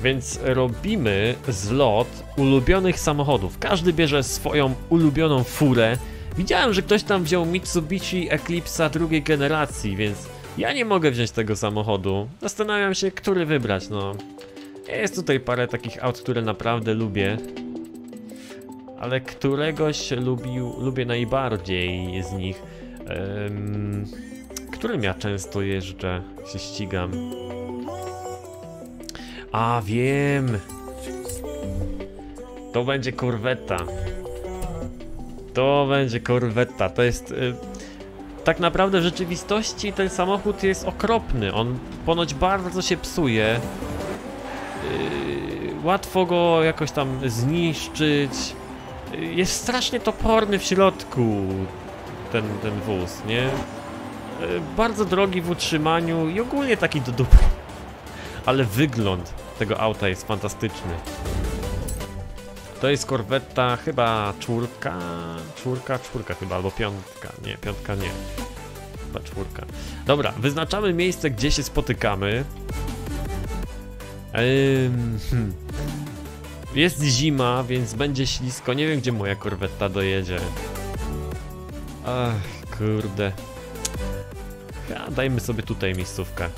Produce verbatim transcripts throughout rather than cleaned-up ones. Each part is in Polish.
Więc robimy zlot ulubionych samochodów. Każdy bierze swoją ulubioną furę. Widziałem, że ktoś tam wziął Mitsubishi Eclipse drugiej generacji, więc ja nie mogę wziąć tego samochodu. Zastanawiam się, który wybrać, no. Jest tutaj parę takich aut, które naprawdę lubię. Ale któregoś lubił, lubię najbardziej z nich. Um, którym ja często jeżdżę, się ścigam. A wiem! To będzie Corvetta. To będzie Corvetta. To jest... Y, tak naprawdę w rzeczywistości ten samochód jest okropny. On ponoć bardzo się psuje. Y, łatwo go jakoś tam zniszczyć. Y, jest strasznie toporny w środku ten, ten wóz, nie? Y, bardzo drogi w utrzymaniu i ogólnie taki do dupy. Ale wygląd tego auta jest fantastyczny. To jest korweta chyba czwórka, czwórka, czwórka chyba, albo piątka, nie, piątka nie, chyba czwórka. Dobra, wyznaczamy miejsce, gdzie się spotykamy. Ehm, hmm. Jest zima, więc będzie ślisko, nie wiem, gdzie moja korweta dojedzie. Ach, kurde. Ja, dajmy sobie tutaj miejscówkę.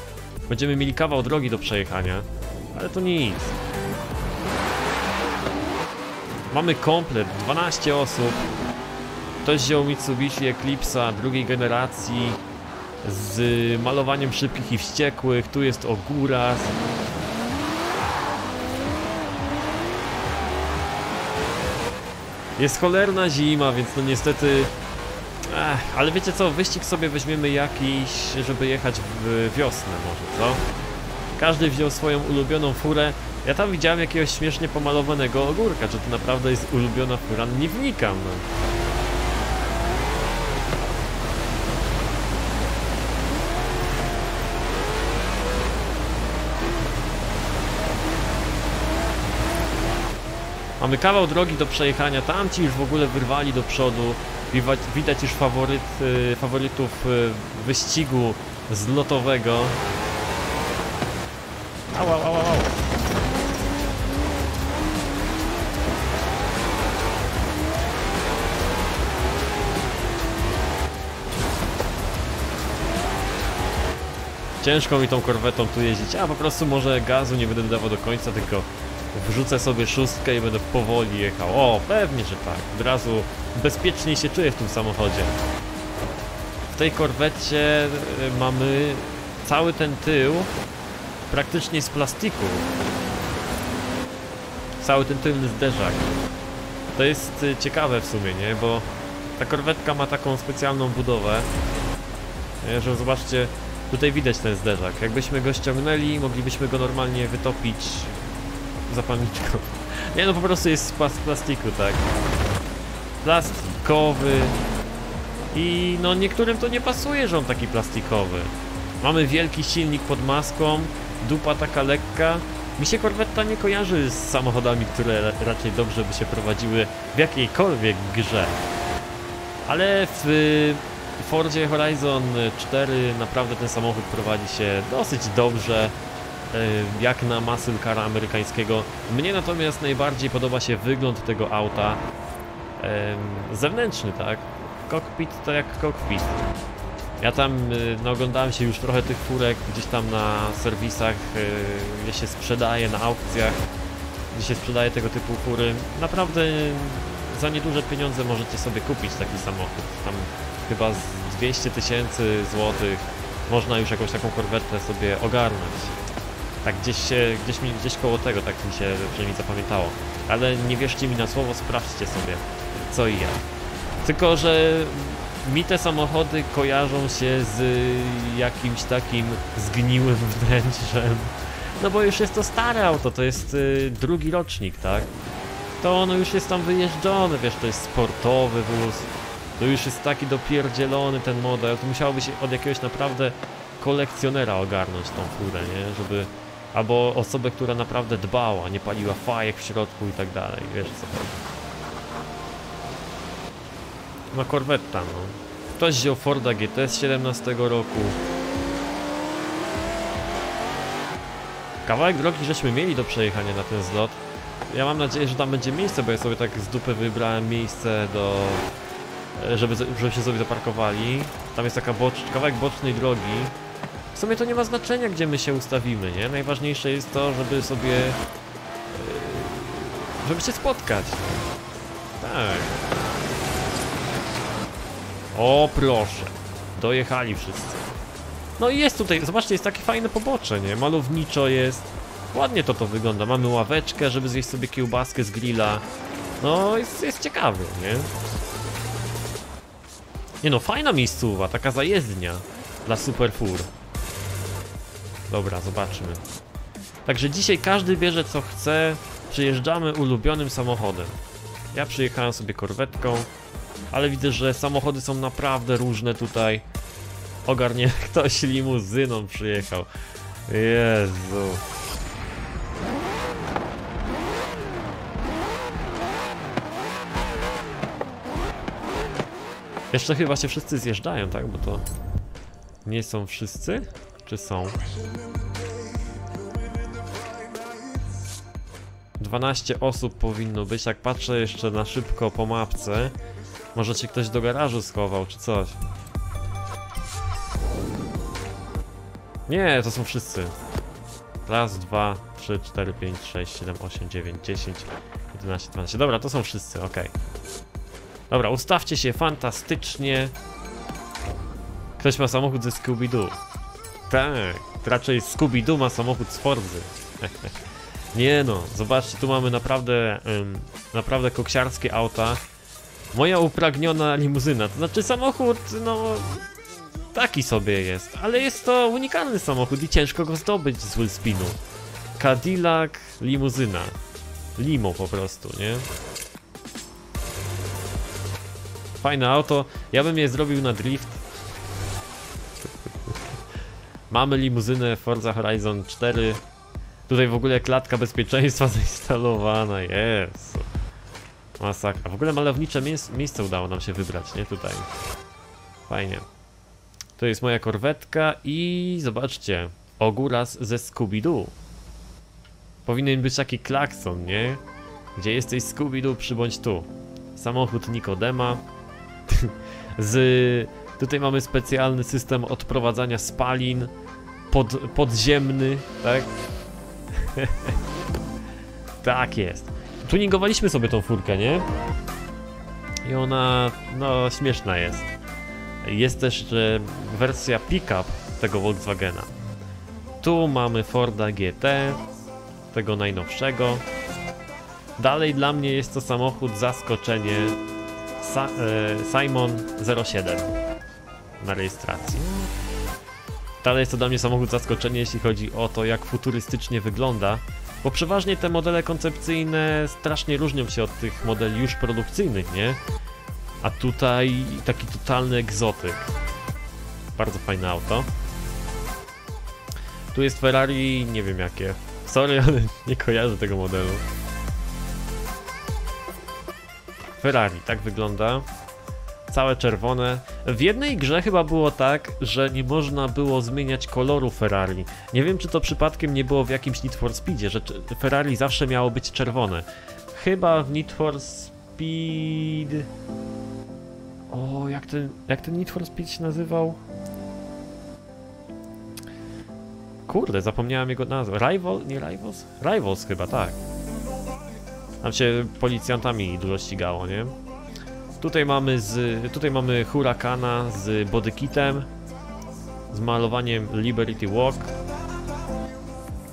Będziemy mieli kawał drogi do przejechania, ale to nic. Mamy komplet, dwanaście osób. Ktoś wziął Mitsubishi Eclipse drugiej generacji z malowaniem szybkich i wściekłych. Tu jest Ogóras. Jest cholerna zima, więc no niestety... Ech, ale wiecie co, wyścig sobie weźmiemy jakiś, żeby jechać w wiosnę może, co? Każdy wziął swoją ulubioną furę. Ja tam widziałem jakiegoś śmiesznie pomalowanego ogórka, czy to naprawdę jest ulubiona fura, nie wnikam. Mamy kawał drogi do przejechania, tamci już w ogóle wyrwali do przodu. Widać już faworyt, faworytów wyścigu zlotowego. Au, au, au, au. Ciężko mi tą korwetą tu jeździć, a po prostu może gazu nie będę dawał do końca, tylko wrzucę sobie szóstkę i będę powoli jechał. O, pewnie, że tak. Od razu bezpieczniej się czuję w tym samochodzie. W tej korwecie mamy cały ten tył praktycznie z plastiku. Cały ten tylny zderzak. To jest ciekawe w sumie, nie? Bo ta korwetka ma taką specjalną budowę, że zobaczcie, tutaj widać ten zderzak. Jakbyśmy go ściągnęli, moglibyśmy go normalnie wytopić zapalniczką. Nie no, po prostu jest z plastiku, tak? Plastikowy. I no niektórym to nie pasuje, że on taki plastikowy. Mamy wielki silnik pod maską, dupa taka lekka. Mi się korwetta nie kojarzy z samochodami, które raczej dobrze by się prowadziły w jakiejkolwiek grze. Ale w Forzie Horizon cztery naprawdę ten samochód prowadzi się dosyć dobrze, jak na muscle-cara amerykańskiego. Mnie natomiast najbardziej podoba się wygląd tego auta. Zewnętrzny, tak? Kokpit to jak kokpit. Ja tam no, oglądałem się już trochę tych furek gdzieś tam na serwisach, gdzie się sprzedaje, na aukcjach, gdzie się sprzedaje tego typu fury. Naprawdę za nieduże pieniądze możecie sobie kupić taki samochód. Tam chyba z dwieście tysięcy złotych można już jakąś taką korwetę sobie ogarnąć. Tak gdzieś, gdzieś, mi, gdzieś koło tego, tak mi się przynajmniej zapamiętało. Ale nie wierzcie mi na słowo, sprawdźcie sobie co i jak. Tylko że mi te samochody kojarzą się z jakimś takim zgniłym wnętrzem. No bo już jest to stare auto, to jest drugi rocznik, tak? To ono już jest tam wyjeżdżone, wiesz, to jest sportowy wóz. To już jest taki dopierdzielony ten model, to musiałoby się od jakiegoś naprawdę kolekcjonera ogarnąć tą furę, nie? Żeby... Albo osobę, która naprawdę dbała, nie paliła fajek w środku i tak dalej, wiesz co? No korwetta, no. Ktoś wziął Forda G T z siedemnastego roku. Kawałek drogi żeśmy mieli do przejechania na ten zlot. Ja mam nadzieję, że tam będzie miejsce, bo ja sobie tak z dupy wybrałem miejsce do... Żeby, żeby się sobie zaparkowali. Tam jest taka bocz, kawałek bocznej drogi. W sumie to nie ma znaczenia, gdzie my się ustawimy, nie? Najważniejsze jest to, żeby sobie... Żeby się spotkać. Tak. O proszę. Dojechali wszyscy. No i jest tutaj, zobaczcie, jest takie fajne pobocze, nie? Malowniczo jest. Ładnie to to wygląda. Mamy ławeczkę, żeby zjeść sobie kiełbaskę z grilla. No, jest, jest ciekawy, nie? Nie no, fajna miejscowa, taka zajezdnia dla superfur. Dobra, zobaczmy. Także dzisiaj każdy bierze co chce. Przyjeżdżamy ulubionym samochodem. Ja przyjechałem sobie korwetką, ale widzę, że samochody są naprawdę różne tutaj. Ogarnie, ktoś limuzyną przyjechał. Jezu. Jeszcze chyba się wszyscy zjeżdżają, tak? Bo to nie są wszyscy? Czy są? dwanaście osób powinno być, jak patrzę jeszcze na szybko po mapce. Może się ktoś do garażu schował, czy coś. Nie, to są wszyscy. Raz, dwa, trzy, cztery, pięć, sześć, siedem, osiem, dziewięć, dziesięć, jedenaście, dwanaście. Dobra, to są wszyscy, okej. Dobra, ustawcie się fantastycznie. Ktoś ma samochód ze Scooby Doo. Tak, raczej Scooby Doo ma samochód z Forzy. Nie no, zobaczcie, tu mamy naprawdę, ym, naprawdę koksiarskie auta. Moja upragniona limuzyna, to znaczy samochód, no... Taki sobie jest, ale jest to unikalny samochód i ciężko go zdobyć z Willspinu. Cadillac, limuzyna. Limo po prostu, nie? Fajne auto, ja bym je zrobił na drift. Mamy limuzynę Forza Horizon cztery. Tutaj w ogóle klatka bezpieczeństwa zainstalowana, jest. Masakra, w ogóle malownicze miejsce, miejsce udało nam się wybrać, nie? Tutaj. Fajnie. To jest moja korwetka i zobaczcie, ogóras ze Scooby-Doo. Powinien być taki klakson, nie? Gdzie jesteś Scooby-Doo, przybądź tu. Samochód Nikodema. Z... Tutaj mamy specjalny system odprowadzania spalin. Pod... Podziemny, tak? Tak jest. Tuningowaliśmy sobie tą furkę, nie? I ona, no, śmieszna jest. Jest też jeszcze wersja pick-up tego Volkswagena. Tu mamy Forda G T, tego najnowszego. Dalej dla mnie jest to samochód zaskoczenie Sa e, Simon zero siedem na rejestracji. Dalej jest to dla mnie samochód zaskoczenie, jeśli chodzi o to, jak futurystycznie wygląda, bo przeważnie te modele koncepcyjne strasznie różnią się od tych modeli już produkcyjnych, nie? A tutaj taki totalny egzotyk. Bardzo fajne auto. Tu jest Ferrari, nie wiem jakie. Sorry, ale nie kojarzę tego modelu. Ferrari, tak wygląda. Całe czerwone. W jednej grze chyba było tak, że nie można było zmieniać koloru Ferrari. Nie wiem, czy to przypadkiem nie było w jakimś Need for Speedzie, że Ferrari zawsze miało być czerwone. Chyba w Need for Speed... O, jak ten, jak ten Need for Speed się nazywał? Kurde, zapomniałem jego nazwę. Rival? Nie Rivals? Rivals chyba, tak. Tam się policjantami dużo ścigało, nie? Tutaj mamy z... Tutaj mamy Huracana z bodykitem. Z malowaniem Liberty Walk.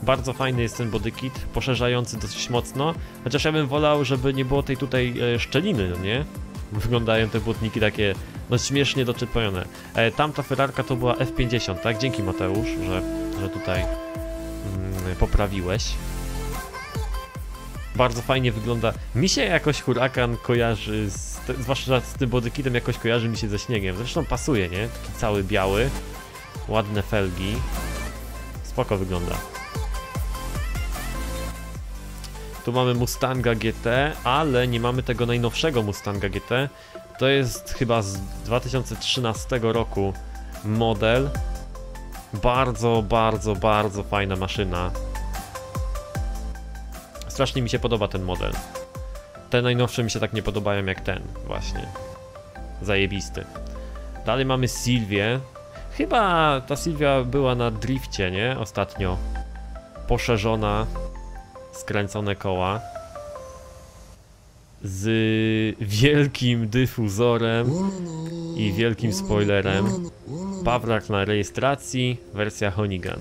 Bardzo fajny jest ten bodykit, poszerzający dosyć mocno. Chociaż ja bym wolał, żeby nie było tej tutaj szczeliny, no nie? Wyglądają te błotniki takie, no, śmiesznie doczepione. E, tamta ferrarka to była F pięćdziesiąt, tak? Dzięki Mateusz, że, że tutaj mm, poprawiłeś. Bardzo fajnie wygląda. Mi się jakoś Huracan kojarzy, z te, zwłaszcza z tym bodykitem, jakoś kojarzy mi się ze śniegiem. Zresztą pasuje, nie? Taki cały biały. Ładne felgi. Spoko wygląda. Tu mamy Mustanga G T, ale nie mamy tego najnowszego Mustanga G T. To jest chyba z dwa tysiące trzynastego roku model. Bardzo, bardzo, bardzo fajna maszyna. strasznie mi się podoba ten model. Te najnowsze mi się tak nie podobają jak ten właśnie. Zajebisty. Dalej mamy Sylwię. Chyba ta Sylwia była na drifcie, nie? Ostatnio. Poszerzona. Skręcone koła. Z wielkim dyfuzorem i wielkim spoilerem. Pawlak na rejestracji, wersja Honigan.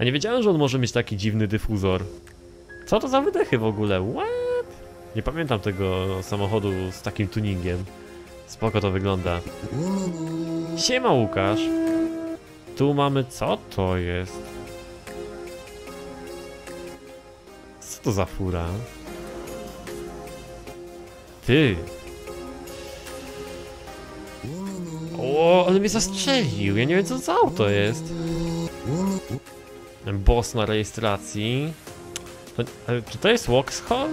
A nie wiedziałem, że on może mieć taki dziwny dyfuzor. Co to za wydechy w ogóle? What? Nie pamiętam tego samochodu z takim tuningiem. Spoko to wygląda. Siema Łukasz. Tu mamy... co to jest? Co to za fura? Ty! O, ale mnie zastrzelił, ja nie wiem co za auto jest. Boss na rejestracji. To, czy to jest Vauxhall?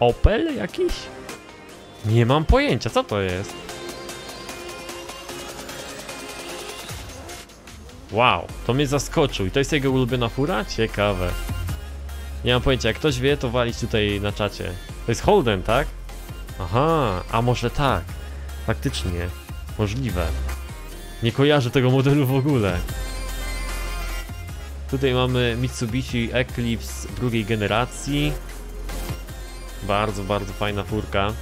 Opel jakiś? Nie mam pojęcia, co to jest. Wow, to mnie zaskoczył i to jest jego ulubiona fura? Ciekawe. Nie mam pojęcia, jak ktoś wie, to walić tutaj na czacie. To jest Holden, tak? Aha, a może tak. Faktycznie, możliwe. Nie kojarzę tego modelu w ogóle. Tutaj mamy Mitsubishi Eclipse drugiej generacji. Bardzo, bardzo fajna furka.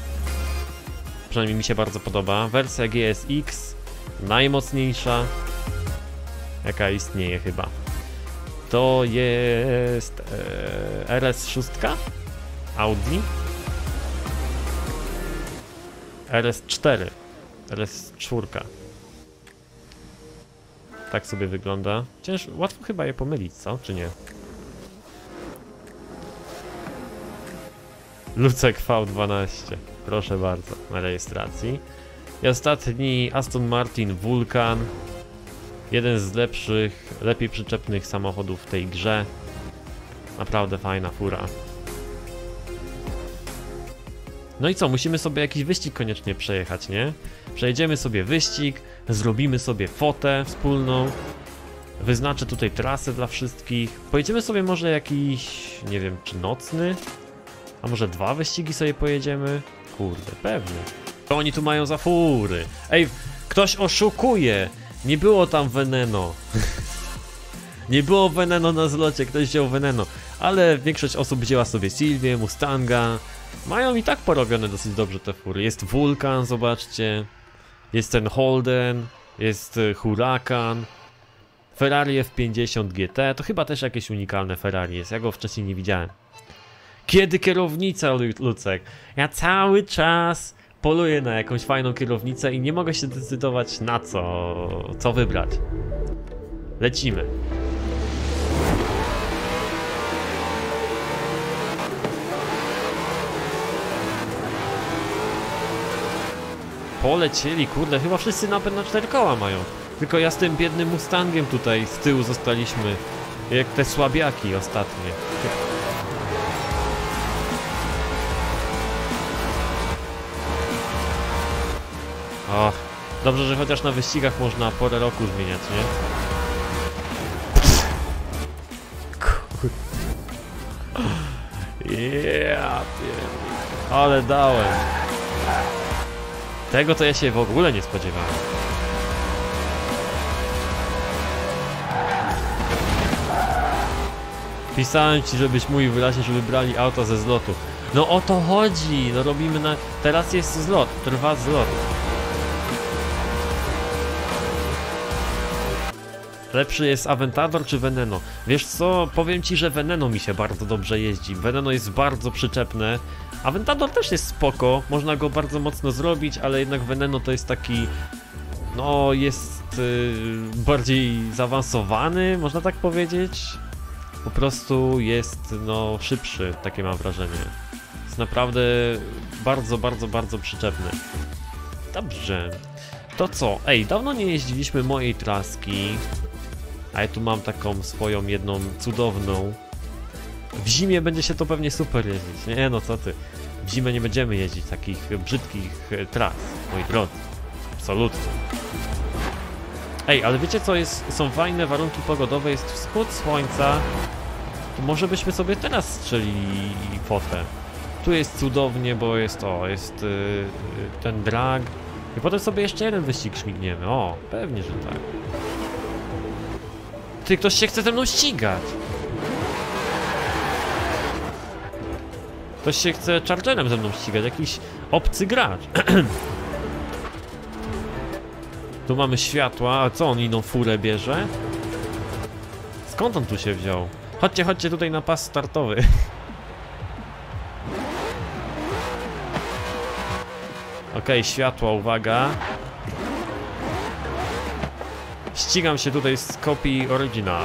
Przynajmniej mi się bardzo podoba. Wersja G S X. Najmocniejsza, jaka istnieje chyba. To jest e, R S sześć Audi R S cztery R S cztery. Tak sobie wygląda. Cięż... łatwo chyba je pomylić, co? Czy nie? Lucek V dwanaście. Proszę bardzo, na rejestracji. I ostatni Aston Martin Vulcan. Jeden z lepszych, lepiej przyczepnych samochodów w tej grze. Naprawdę fajna fura. No i co, musimy sobie jakiś wyścig koniecznie przejechać, nie? Przejedziemy sobie wyścig, zrobimy sobie fotę wspólną. Wyznaczę tutaj trasę dla wszystkich. Pojedziemy sobie może jakiś, nie wiem, czy nocny? A może dwa wyścigi sobie pojedziemy? Kurde, pewnie. Co oni tu mają za fury? Ej, ktoś oszukuje! Nie było tam Veneno. Nie było Veneno na zlocie, ktoś wziął Veneno. Ale większość osób wzięła sobie Sylwię, Mustanga. Mają i tak porobione dosyć dobrze te fury. Jest Vulcan, zobaczcie. Jest ten Holden. Jest Huracan. Ferrari F pięćdziesiąt G T. To chyba też jakieś unikalne Ferrari jest. Ja go wcześniej nie widziałem. Kiedy kierownica, Lucek? Ja cały czas poluję na jakąś fajną kierownicę i nie mogę się zdecydować na co, co wybrać. Lecimy. Polecieli, kurde, chyba wszyscy napęd na cztery koła mają. Tylko ja z tym biednym Mustangiem tutaj z tyłu zostaliśmy. Jak te słabiaki ostatnie. Och, dobrze, że chociaż na wyścigach można porę roku zmieniać, nie? Kurde. Yeah, ale dałem. Tego to ja się w ogóle nie spodziewałem. Pisałem ci, żebyś mówił wyraźnie, że wybrali auta ze zlotu. No o to chodzi! No robimy na... Teraz jest zlot, trwa zlot. Lepszy jest Aventador czy Veneno? Wiesz co, powiem ci, że Veneno mi się bardzo dobrze jeździ. Veneno jest bardzo przyczepne. Aventador też jest spoko, można go bardzo mocno zrobić, ale jednak Veneno to jest taki... No, jest yy, bardziej zaawansowany, można tak powiedzieć. Po prostu jest, no, szybszy, takie mam wrażenie. Jest naprawdę bardzo, bardzo, bardzo przyczepny. Dobrze. To co? Ej, dawno nie jeździliśmy mojej traski. A ja tu mam taką swoją jedną cudowną. W zimie będzie się to pewnie super jeździć. Nie no co ty. W zimę nie będziemy jeździć takich brzydkich tras, moi drodzy. Absolutnie. Ej, ale wiecie co jest? Są fajne warunki pogodowe. Jest wschód słońca. to może byśmy sobie teraz strzelili fotę. Tu jest cudownie, bo jest to, jest yy, ten drag. I potem sobie jeszcze jeden wyścig śmigniemy. O, pewnie, że tak. Ty, ktoś się chce ze mną ścigać. Ktoś się chce Chargerem ze mną ścigać, jakiś obcy gracz. Tu mamy światła, a co on inną furę bierze? Skąd on tu się wziął? Chodźcie, chodźcie tutaj na pas startowy. Okej, światła, uwaga. Ścigam się tutaj z kopii oryginal.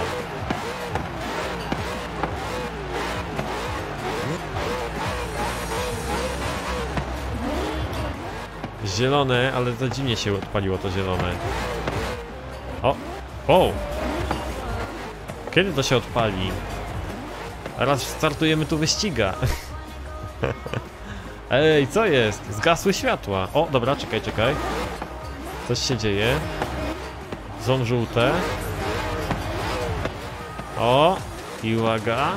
Zielone, ale za dziwnie się odpaliło to zielone. O! O! Kiedy to się odpali? A raz startujemy tu wyściga. Ej, co jest? Zgasły światła. O, dobra, czekaj, czekaj. Coś się dzieje. Są żółte. O! I uwaga.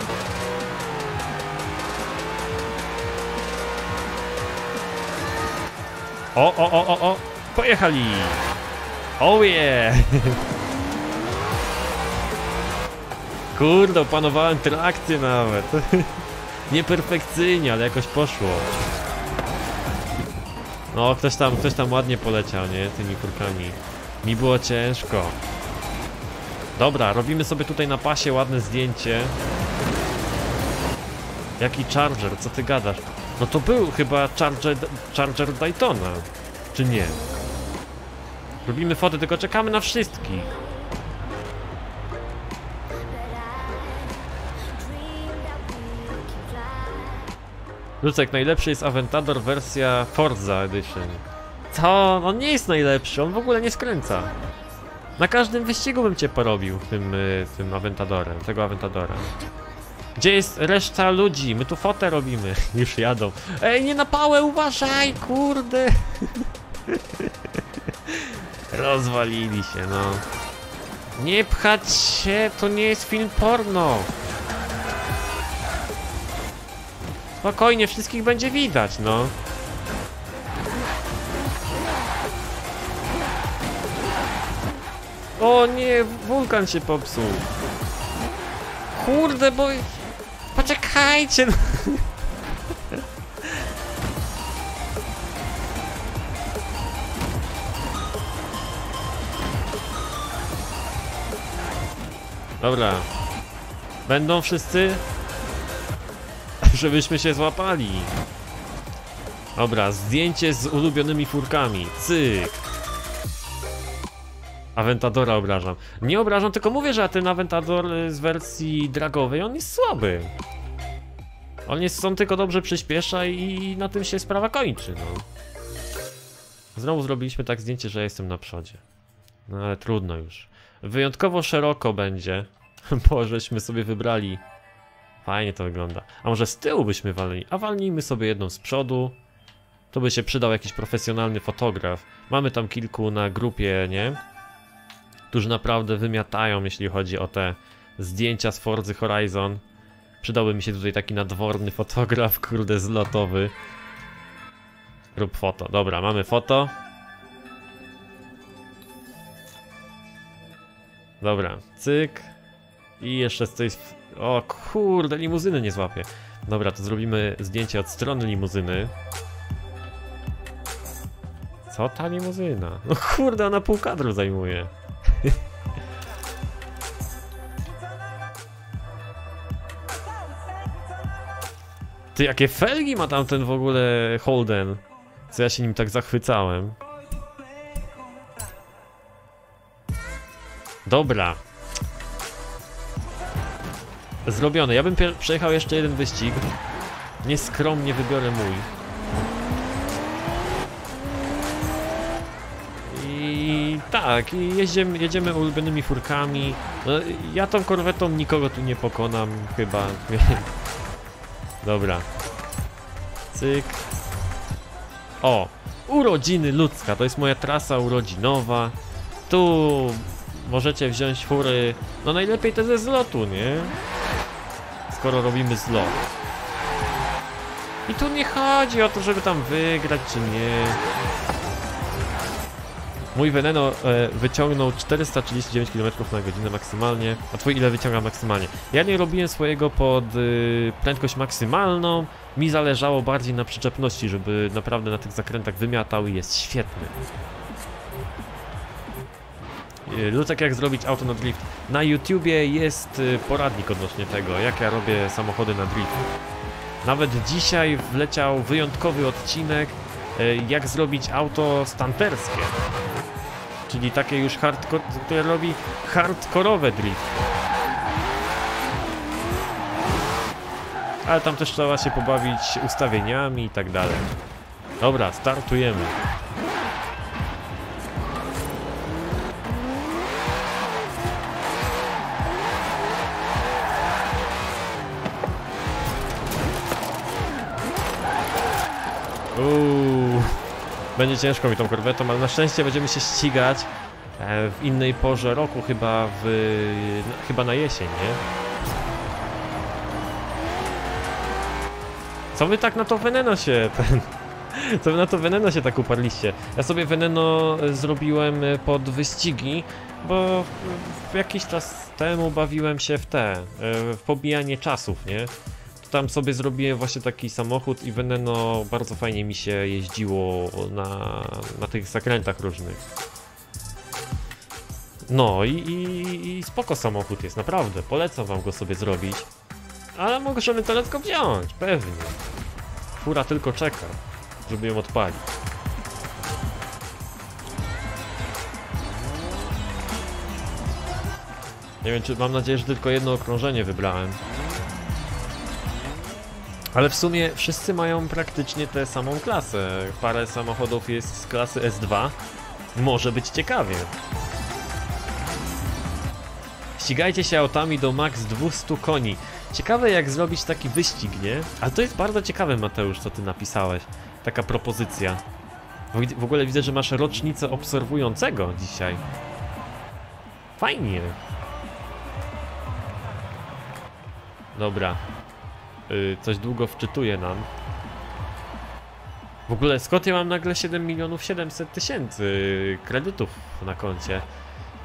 O, o, o, o, o! Pojechali! Oh yeah! Kurde, opanowałem trakcję nawet. Nieperfekcyjnie, ale jakoś poszło. No, ktoś tam, ktoś tam ładnie poleciał, nie? Tymi kurkami. Mi było ciężko. Dobra, robimy sobie tutaj na pasie ładne zdjęcie. Jaki Charger? Co ty gadasz? No to był chyba Charger, Charger Daytona, czy nie? Robimy fotę, tylko czekamy na wszystkich. Lucek, najlepszy jest Aventador wersja Forza Edition. Co? On nie jest najlepszy, on w ogóle nie skręca. Na każdym wyścigu bym cię porobił tym, tym Aventadorem, tego Aventadora. Gdzie jest reszta ludzi? My tu fotę robimy. Już jadą. Ej, nie na pałę, uważaj, kurde. Rozwalili się, no. Nie pchać się, to nie jest film porno. Spokojnie, wszystkich będzie widać, no. O nie, wulkan się popsuł. Kurde, bo... Poczekajcie! No. Dobra. Będą wszyscy? Żebyśmy się złapali. Dobra, zdjęcie z ulubionymi furkami. Cyk. Aventadora obrażam. Nie obrażam, tylko mówię, że ten Aventador z wersji dragowej, on jest słaby. On jest, on tylko dobrze przyspiesza i na tym się sprawa kończy, no. Znowu zrobiliśmy tak zdjęcie, że jestem na przodzie. No ale trudno już. Wyjątkowo szeroko będzie. Bo żeśmy sobie wybrali. Fajnie to wygląda. A może z tyłu byśmy walili? A walnijmy sobie jedną z przodu. To by się przydał jakiś profesjonalny fotograf. Mamy tam kilku na grupie, nie? Którzy naprawdę wymiatają, jeśli chodzi o te zdjęcia z Forza Horizon. Przydałby mi się tutaj taki nadworny fotograf, kurde, zlotowy. Rób foto. Dobra, mamy foto. Dobra, cyk. I jeszcze coś... O kurde, limuzyny nie złapię. Dobra, to zrobimy zdjęcie od strony limuzyny. Co ta limuzyna? No kurde, ona pół kadru zajmuje. Ty, jakie felgi ma tamten w ogóle Holden? Co ja się nim tak zachwycałem. Dobra. Zrobione. Ja bym przejechał jeszcze jeden wyścig. Nieskromnie wybiorę mój. I tak, i jedziemy, jedziemy ulubionymi furkami. No, ja tą korwetą nikogo tu nie pokonam, chyba. Dobra. Cyk. O! Urodziny ludzka. To jest moja trasa urodzinowa. Tu możecie wziąć fury. No najlepiej te ze zlotu, nie? skoro robimy zlot. I tu nie chodzi o to, żeby tam wygrać czy nie. Mój Veneno e, wyciągnął czterysta trzydzieści dziewięć kilometrów na godzinę maksymalnie. A twój ile wyciąga maksymalnie? Ja nie robiłem swojego pod y, prędkość maksymalną. Mi zależało bardziej na przyczepności, żeby naprawdę na tych zakrętach wymiatał i jest świetny. Lucek, jak zrobić auto na drift? Na YouTubie jest poradnik odnośnie tego, jak ja robię samochody na drift. Nawet dzisiaj wleciał wyjątkowy odcinek, jak zrobić auto stunterskie. Czyli takie już hardcore, które robi hardkorowe drift. Ale tam też trzeba się pobawić ustawieniami i tak dalej. Dobra, startujemy. Uuu, będzie ciężko mi tą korwetą, ale na szczęście będziemy się ścigać w innej porze roku, chyba, w, no, chyba na jesień, nie? Co wy tak na to Veneno się ten... Co wy na to Veneno się tak uparliście? Ja sobie Veneno zrobiłem pod wyścigi, bo jakiś czas temu bawiłem się w te, w pobijanie czasów, nie? Tam sobie zrobiłem właśnie taki samochód i Veneno bardzo fajnie mi się jeździło na, na tych zakrętach różnych. No i, i, i spoko samochód jest, naprawdę, polecam wam go sobie zrobić. Ale możemy to lekko wziąć, pewnie. Fura tylko czeka, żeby ją odpalić. Nie wiem, czy mam nadzieję, że tylko jedno okrążenie wybrałem. Ale w sumie wszyscy mają praktycznie tę samą klasę. Parę samochodów jest z klasy S dwa. Może być ciekawie. Ścigajcie się autami do max dwieście koni. Ciekawe, jak zrobić taki wyścig, nie? Ale to jest bardzo ciekawe, Mateusz, co ty napisałeś. Taka propozycja. W ogóle widzę, że masz rocznicę obserwującego dzisiaj. Fajnie. Dobra. Yy, coś długo wczytuje nam. W ogóle skąd ja mam nagle siedem milionów siedemset tysięcy kredytów na koncie?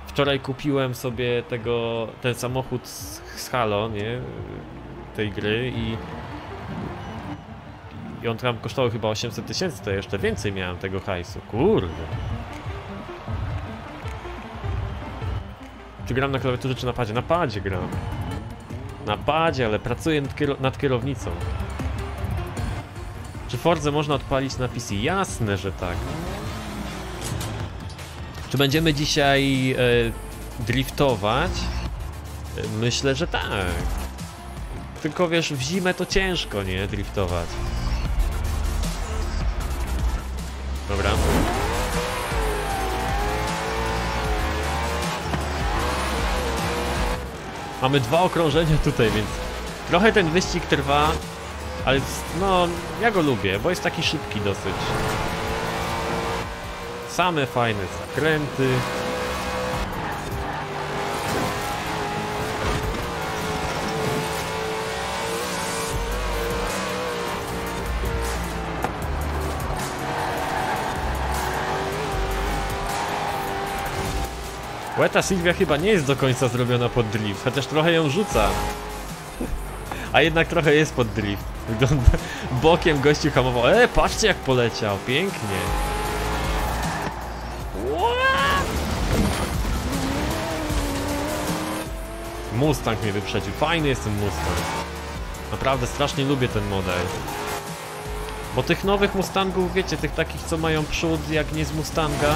Wczoraj kupiłem sobie tego, ten samochód z, z Halo, nie? Tej gry i, i on tam kosztował chyba osiemset tysięcy, to jeszcze więcej miałem tego hajsu, kurde. Czy gram na klawiaturze czy na padzie? Na padzie gram. Na padzie, ale pracuję nad, kierow nad kierownicą. Czy Forzę można odpalić na P C? Jasne, że tak. Czy będziemy dzisiaj e, driftować? Myślę, że tak. Tylko wiesz, w zimę to ciężko, nie? Driftować. Dobra. Mamy dwa okrążenia tutaj, więc trochę ten wyścig trwa, ale no, ja go lubię, bo jest taki szybki dosyć. Same fajne zakręty. Ta Sylwia chyba nie jest do końca zrobiona pod drift, chociaż trochę ją rzuca. A jednak trochę jest pod drift. Wygląda... Bokiem gościu hamował. E, patrzcie, jak poleciał, pięknie. Mustang mnie wyprzedził, fajny jest ten Mustang. Naprawdę strasznie lubię ten model. Bo tych nowych Mustangów, wiecie, tych takich, co mają przód, jak nie z Mustanga,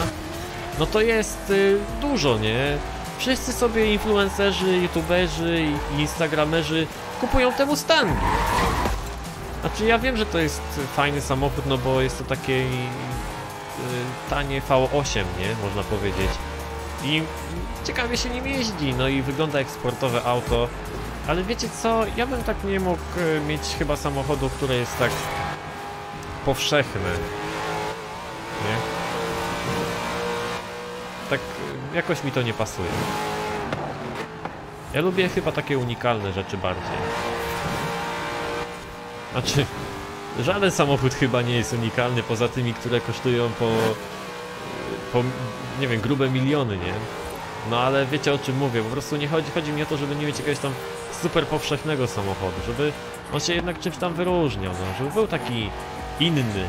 no to jest y, dużo, nie? Wszyscy sobie influencerzy, youtuberzy i instagramerzy kupują te Mustangi. Znaczy ja wiem, że to jest fajny samochód, no bo jest to takie y, tanie V osiem, nie? Można powiedzieć. I ciekawie się nim jeździ, no i wygląda jak sportowe auto. Ale wiecie co? Ja bym tak nie mógł mieć chyba samochodu, które jest tak powszechne. Nie? Tak jakoś mi to nie pasuje. Ja lubię chyba takie unikalne rzeczy bardziej. Znaczy, żaden samochód chyba nie jest unikalny, poza tymi, które kosztują po, po nie wiem, grube miliony, nie? No ale wiecie, o czym mówię, po prostu nie chodzi, chodzi mi o to, żeby nie mieć jakiegoś tam super powszechnego samochodu, żeby on się jednak czymś tam wyróżniał, no, żeby był taki inny.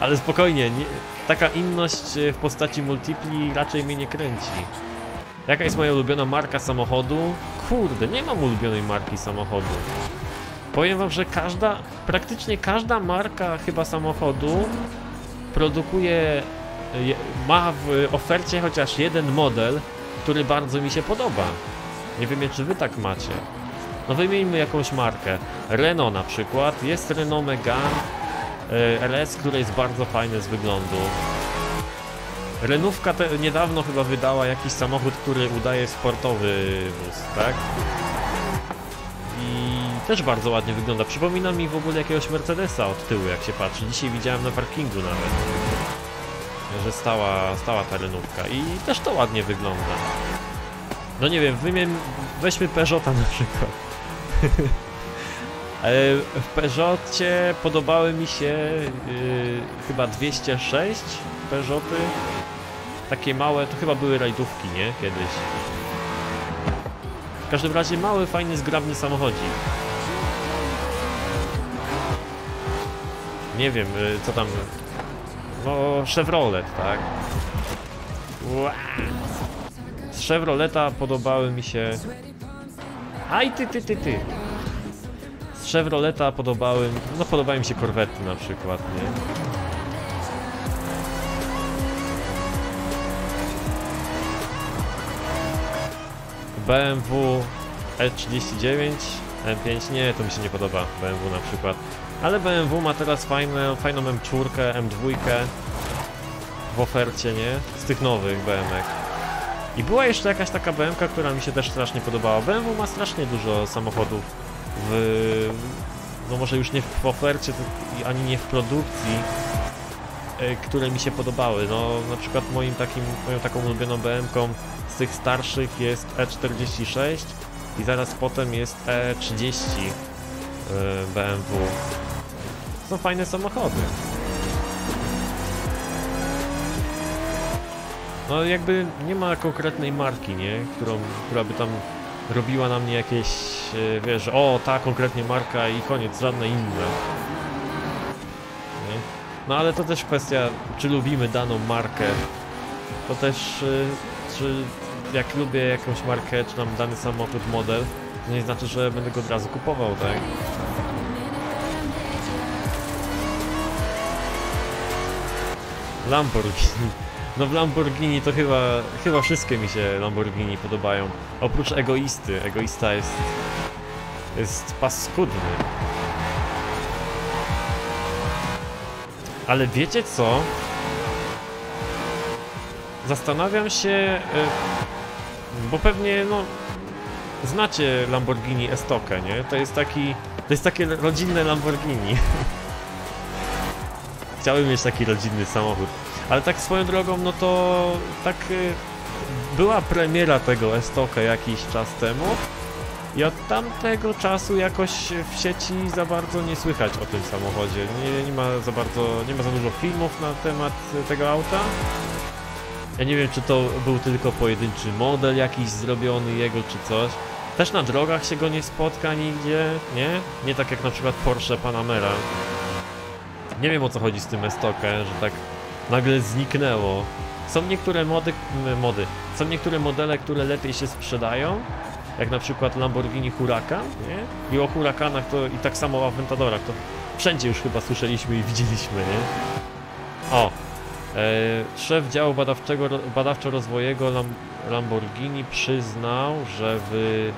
Ale spokojnie, nie, taka inność w postaci multipli raczej mnie nie kręci. Jaka jest moja ulubiona marka samochodu? Kurde, nie mam ulubionej marki samochodu. Powiem wam, że każda, praktycznie każda marka chyba samochodu produkuje, ma w ofercie chociaż jeden model, który bardzo mi się podoba. Nie wiem, czy wy tak macie. No wymieńmy jakąś markę. Renault na przykład. Jest Renault Megane L S, który jest bardzo fajny z wyglądu. Renówka te, niedawno chyba wydała jakiś samochód, który udaje sportowy wóz, tak? I też bardzo ładnie wygląda. Przypomina mi w ogóle jakiegoś Mercedesa od tyłu, jak się patrzy. Dzisiaj widziałem na parkingu nawet, że stała, stała ta Renówka i też to ładnie wygląda. No nie wiem, wymiem, weźmy Peugeota na przykład. W Peugeotie podobały mi się yy, chyba dwieście sześć Peugeoty. Takie małe, to chyba były rajdówki, nie? Kiedyś. W każdym razie mały, fajny, zgrabny samochodzik. Nie wiem, yy, co tam... No, Chevrolet, tak? Ua! Z Chevroleta podobały mi się... Aj, ty, ty, ty, ty! Z Chevroleta podobały... No podobały mi się Corvette na przykład, nie? B M W E trzydzieści dziewięć, M pięć, nie, to mi się nie podoba, B M W na przykład. Ale B M W ma teraz fajne, fajną M cztery, M dwa w ofercie, nie? Z tych nowych B M ek. I była jeszcze jakaś taka B M ka, która mi się też strasznie podobała. B M W ma strasznie dużo samochodów w... no może już nie w ofercie, ani nie w produkcji, które mi się podobały. No na przykład moim takim, moją taką ulubioną B M ką z tych starszych jest E czterdzieści sześć i zaraz potem jest E trzydzieści B M W. Są fajne samochody. No jakby nie ma konkretnej marki, nie? Którą, która by tam robiła na mnie jakieś, wiesz, o ta konkretnie marka i koniec, żadne inne. Nie? No ale to też kwestia, czy lubimy daną markę. To też, czy jak lubię jakąś markę, czy mam dany samochód, model, to nie znaczy, że będę go od razu kupował, tak? Lamborghini. No w Lamborghini to chyba, chyba wszystkie mi się Lamborghini podobają. Oprócz egoisty. Egoista jest, jest paskudny. Ale wiecie co? Zastanawiam się, bo pewnie no znacie Lamborghini Estoque, nie? To jest taki, to jest takie rodzinne Lamborghini. Chciałbym mieć taki rodzinny samochód. Ale tak swoją drogą, no to tak y, była premiera tego Estoque jakiś czas temu i od tamtego czasu jakoś w sieci za bardzo nie słychać o tym samochodzie. Nie, nie ma za bardzo, nie ma za dużo filmów na temat tego auta. Ja nie wiem, czy to był tylko pojedynczy model jakiś zrobiony jego, czy coś. Też na drogach się go nie spotka nigdzie, nie? Nie tak jak na przykład Porsche Panamera. Nie wiem, o co chodzi z tym Estoque, że tak nagle zniknęło. Są niektóre mody, mody, są niektóre modele, które lepiej się sprzedają, jak na przykład Lamborghini Huracan, nie? I o Huracanach to i tak samo o Aventadorach, to wszędzie już chyba słyszeliśmy i widzieliśmy, nie? O, e, szef działu badawczo-rozwojowego Lam, Lamborghini przyznał, że w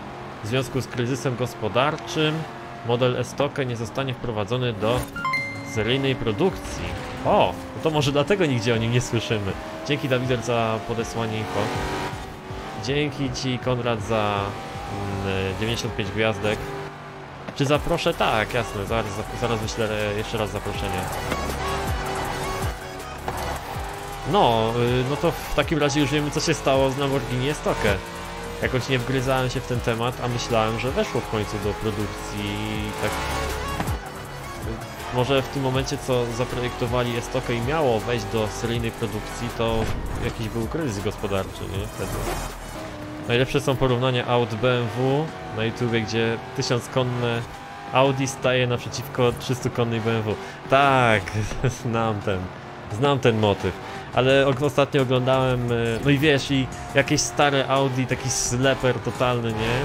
związku z kryzysem gospodarczym model Estoque nie zostanie wprowadzony do seryjnej produkcji. O, no to może dlatego nigdzie o nim nie słyszymy. Dzięki Dawider za podesłanie info. Dzięki ci Konrad za mm, dziewięćdziesiąt pięć gwiazdek. Czy zaproszę? Tak, jasne, zaraz, zaraz wyślę jeszcze raz zaproszenie. No, no to w takim razie już wiemy, co się stało z Lamborghini Estoque. Jakoś nie wgryzałem się w ten temat, a myślałem, że weszło w końcu do produkcji. Tak. Może w tym momencie, co zaprojektowali Estoque i miało wejść do seryjnej produkcji, to jakiś był kryzys gospodarczy, nie? Wtedy. Najlepsze są porównania aut B M W na YouTubie, gdzie tysiąc konne Audi staje naprzeciwko trzystukonnej B M W. Tak, znam ten, znam ten motyw. Ale ostatnio oglądałem, no i wiesz, i jakieś stare Audi, taki sleper totalny, nie?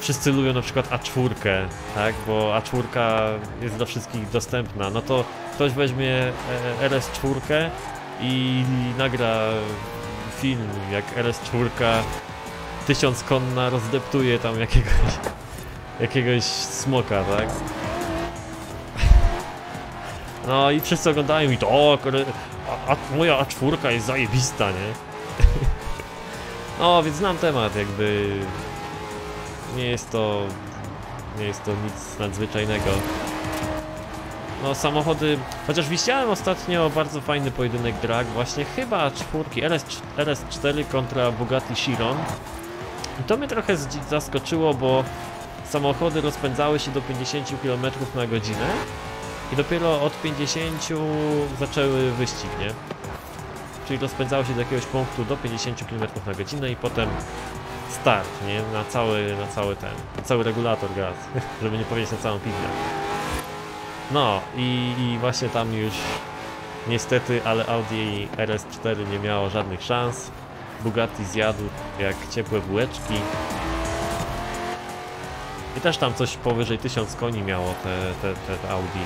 Wszyscy lubią na przykład A cztery, tak? Bo A cztery jest dla wszystkich dostępna. No to ktoś weźmie R S cztery i nagra film, jak R S cztery tysiąc konna rozdeptuje tam jakiegoś, jakiegoś smoka, tak? No i wszyscy oglądają i to, o, a, a, moja A cztery jest zajebista, nie? No, więc znam temat, jakby... Nie jest to... Nie jest to nic nadzwyczajnego. No, samochody... Chociaż widziałem ostatnio bardzo fajny pojedynek drag, właśnie chyba A cztery, R S cztery kontra Bugatti Chiron. I to mnie trochę zaskoczyło, bo samochody rozpędzały się do pięćdziesięciu kilometrów na godzinę. I dopiero od pięćdziesięciu zaczęły wyścig, nie? Czyli rozpędzało się do jakiegoś punktu do pięćdziesięciu kilometrów na godzinę i potem start, nie? Na cały, na cały ten, na cały regulator gaz, żeby nie powiedzieć na całą piwnię. No i, i właśnie tam już niestety, ale Audi R S cztery nie miało żadnych szans. Bugatti zjadł jak ciepłe bułeczki. I też tam coś powyżej tysiąc koni miało te, te, te, te Audi.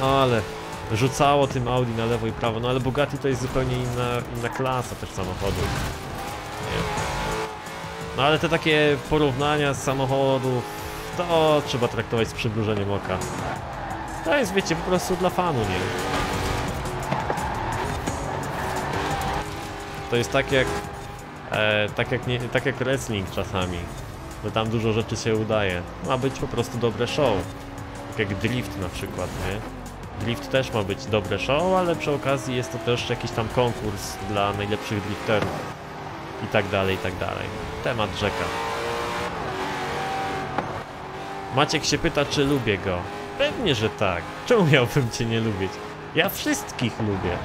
No ale rzucało tym Audi na lewo i prawo, no ale Bugatti to jest zupełnie inna, inna klasa też samochodu. No ale te takie porównania z samochodów, to trzeba traktować z przymrużeniem oka. To jest, wiecie, po prostu dla fanu, nie? To jest tak jak, e, tak jak, nie, tak jak wrestling czasami. Że tam dużo rzeczy się udaje. Ma być po prostu dobre show. Tak jak drift na przykład, nie? Drift też ma być dobre show, ale przy okazji jest to też jakiś tam konkurs dla najlepszych drifterów. I tak dalej, i tak dalej. Temat rzeka. Maciek się pyta, czy lubię go. Pewnie, że tak. Czemu miałbym cię nie lubić? Ja wszystkich lubię.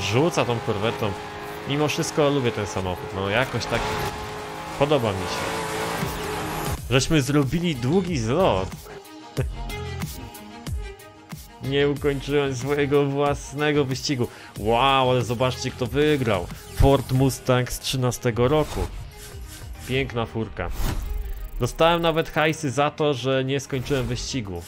Rzuca tą korwetą. Mimo wszystko lubię ten samochód. No jakoś tak... Podoba mi się. Żeśmy zrobili długi zlot. Nie ukończyłem swojego własnego wyścigu. Wow, ale zobaczcie, kto wygrał. Ford Mustang z trzynastego roku. Piękna furka. Dostałem nawet hajsy za to, że nie skończyłem wyścigu.